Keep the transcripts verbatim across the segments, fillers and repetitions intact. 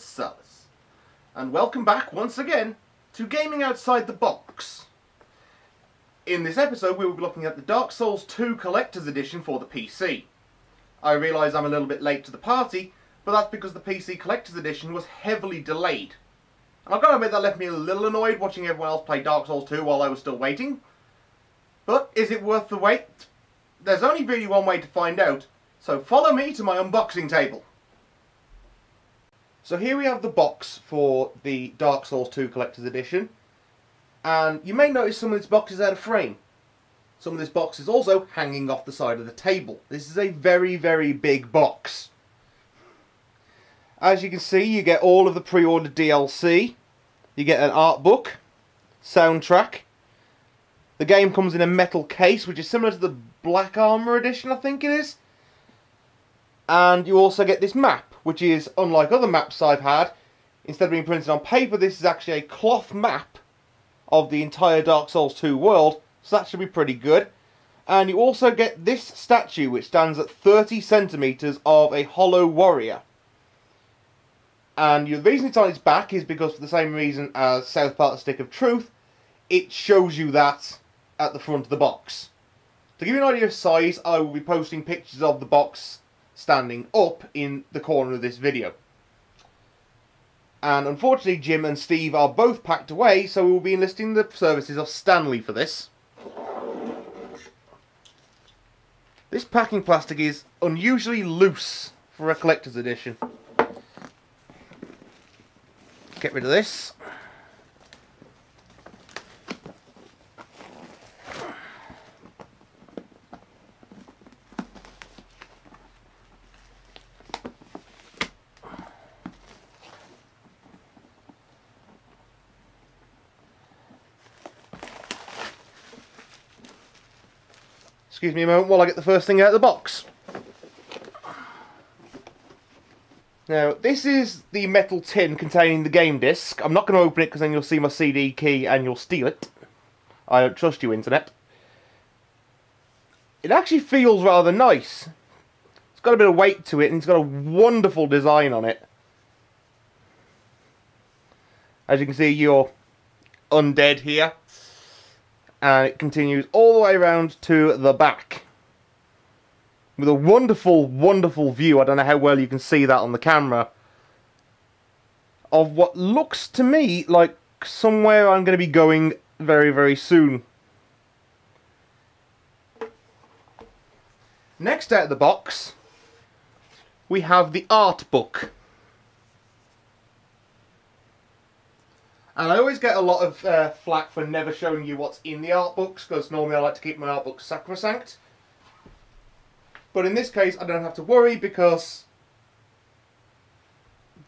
it's Salis, and welcome back once again to Gaming Outside the Box. In this episode we will be looking at the Dark Souls two Collector's Edition for the P C. I realise I'm a little bit late to the party, but that's because the P C Collector's Edition was heavily delayed. And I've got to admit that left me a little annoyed watching everyone else play Dark Souls two while I was still waiting. But is it worth the wait? There's only really one way to find out, so follow me to my unboxing table. So here we have the box for the Dark Souls two Collector's Edition, and you may notice some of this box is out of frame. Some of this box is also hanging off the side of the table. This is a very, very big box. As you can see, you get all of the pre-ordered D L C, you get an art book, soundtrack. The game comes in a metal case, which is similar to the Black Armor Edition, I think it is. And you also get this map, which is, unlike other maps I've had, instead of being printed on paper, this is actually a cloth map of the entire Dark Souls two world, so that should be pretty good. And you also get this statue, which stands at thirty centimetres of a hollow warrior. And the reason it's on its back is because, for the same reason as South Park the Stick of Truth, it shows you that at the front of the box. To give you an idea of size, I will be posting pictures of the box standing up in the corner of this video. And unfortunately Jim and Steve are both packed away, so we will be enlisting the services of Stanley for this. This packing plastic is unusually loose for a collector's edition. Get rid of this. Excuse me a moment while I get the first thing out of the box. Now, this is the metal tin containing the game disc. I'm not going to open it because then you'll see my C D key and you'll steal it. I don't trust you, internet. It actually feels rather nice. It's got a bit of weight to it and it's got a wonderful design on it. As you can see, you're undead here. And it continues all the way around to the back. With a wonderful, wonderful view, I don't know how well you can see that on the camera, of what looks to me like somewhere I'm going to be going very, very soon. Next out of the box, we have the art book. And I always get a lot of uh, flack for never showing you what's in the art books, because normally I like to keep my art books sacrosanct. But in this case I don't have to worry because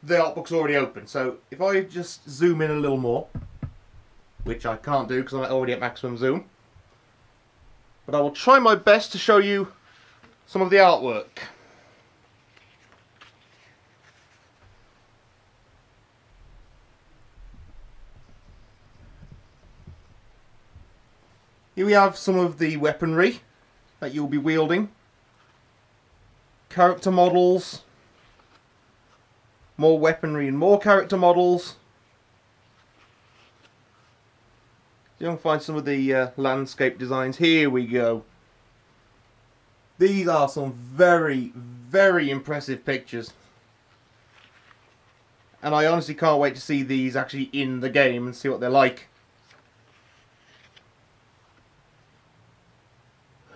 the art book's already open. So if I just zoom in a little more, which I can't do because I'm already at maximum zoom, but I will try my best to show you some of the artwork. Here we have some of the weaponry that you'll be wielding. Character models. More weaponry and more character models. You'll find some of the uh, landscape designs. Here we go. These are some very, very impressive pictures. And I honestly can't wait to see these actually in the game and see what they're like.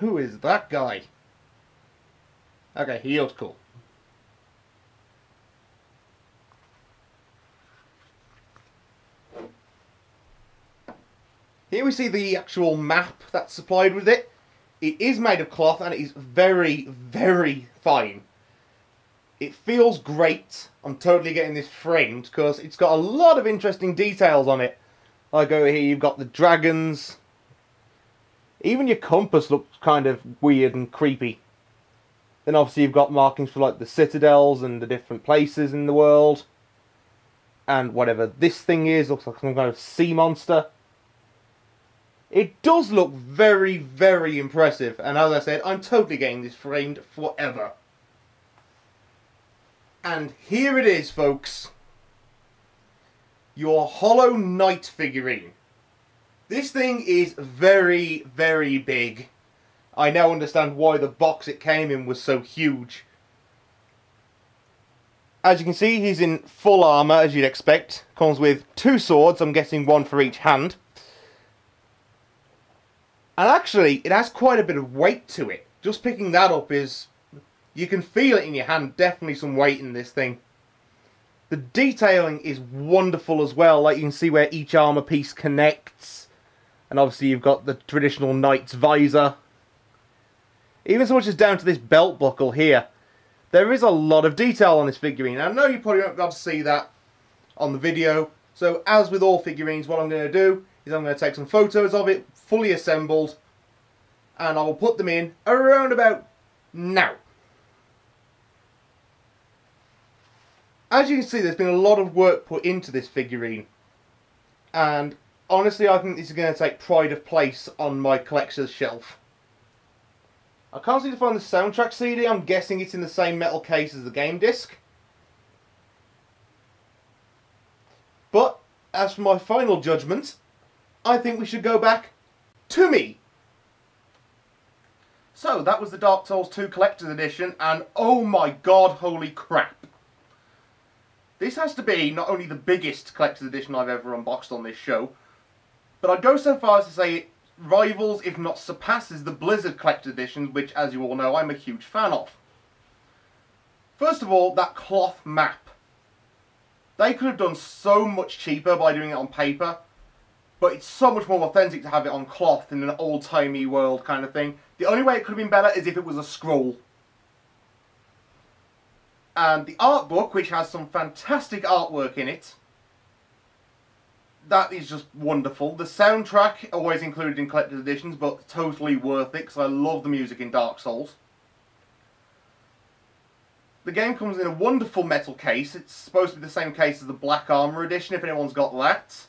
Who is that guy? Okay, he looks cool. Here we see the actual map that's supplied with it. It is made of cloth and it is very, very fine. It feels great. I'm totally getting this framed because it's got a lot of interesting details on it. Like over here you've got the dragons. Even your compass looks kind of weird and creepy. Then obviously you've got markings for like the citadels and the different places in the world. And whatever this thing is, looks like some kind of sea monster. It does look very, very impressive. And as I said, I'm totally getting this framed forever. And here it is, folks. your Hollow Knight figurine. This thing is very, very big. I now understand why the box it came in was so huge. As you can see, he's in full armour, as you'd expect. Comes with two swords, I'm guessing one for each hand. And actually, it has quite a bit of weight to it. Just picking that up is... you can feel it in your hand, definitely some weight in this thing. The detailing is wonderful as well, like you can see where each armour piece connects. And obviously you've got the traditional knight's visor. Even so much as down to this belt buckle here. There is a lot of detail on this figurine. I know you probably won't be able to see that on the video. So as with all figurines, what I'm going to do is I'm going to take some photos of it, fully assembled. And I will put them in around about now. As you can see, there's been a lot of work put into this figurine. And honestly, I think this is going to take pride of place on my collector's shelf. I can't seem to find the soundtrack C D. I'm guessing it's in the same metal case as the game disc. But as for my final judgment, I think we should go back to me. So that was the Dark Souls two Collector's Edition, and oh my god, holy crap. This has to be not only the biggest Collector's Edition I've ever unboxed on this show, but I'd go so far as to say it rivals, if not surpasses, the Blizzard Collector's Edition, which, as you all know, I'm a huge fan of. First of all, that cloth map. They could have done so much cheaper by doing it on paper, but it's so much more authentic to have it on cloth in an old-timey world kind of thing. The only way it could have been better is if it was a scroll. And the art book, which has some fantastic artwork in it, that is just wonderful. The soundtrack, always included in collector's editions, but totally worth it, because I love the music in Dark Souls. The game comes in a wonderful metal case. It's supposed to be the same case as the Black Armor Edition, if anyone's got that.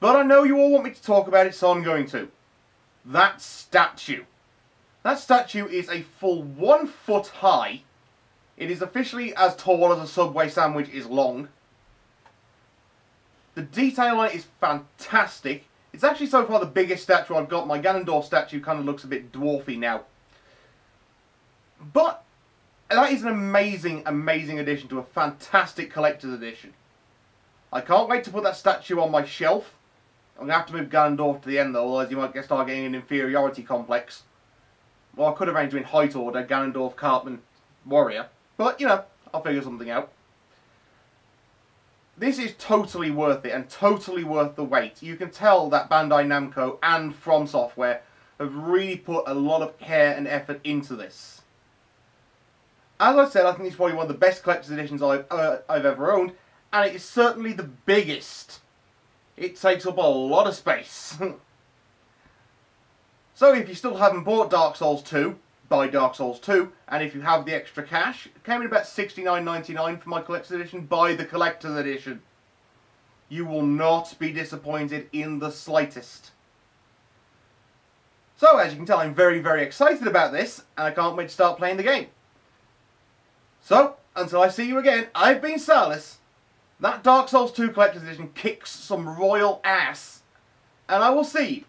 But I know you all want me to talk about it, so I'm going to. That statue. That statue is a full one foot high. It is officially as tall as a Subway sandwich is long. The detail on it is fantastic. It's actually so far the biggest statue I've got. My Ganondorf statue kind of looks a bit dwarfy now. But that is an amazing, amazing addition to a fantastic collector's edition. I can't wait to put that statue on my shelf. I'm going to have to move Ganondorf to the end though, otherwise you might get start getting an inferiority complex. Well, I could arrange in height order, Ganondorf, Cartman, Warrior. But, you know, I'll figure something out. This is totally worth it and totally worth the wait. You can tell that Bandai Namco and From Software have really put a lot of care and effort into this. As I said, I think it's probably one of the best collector's editions I've, uh, I've ever owned, and it is certainly the biggest. It takes up a lot of space. So if you still haven't bought Dark Souls two, buy Dark Souls two, and if you have the extra cash, it came in about sixty-nine ninety-nine for my collector's edition, buy the collector's edition. You will not be disappointed in the slightest. So, as you can tell, I'm very, very excited about this, and I can't wait to start playing the game. So, until I see you again, I've been Salis. That Dark Souls two collector's edition kicks some royal ass, and I will see you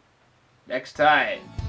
next time.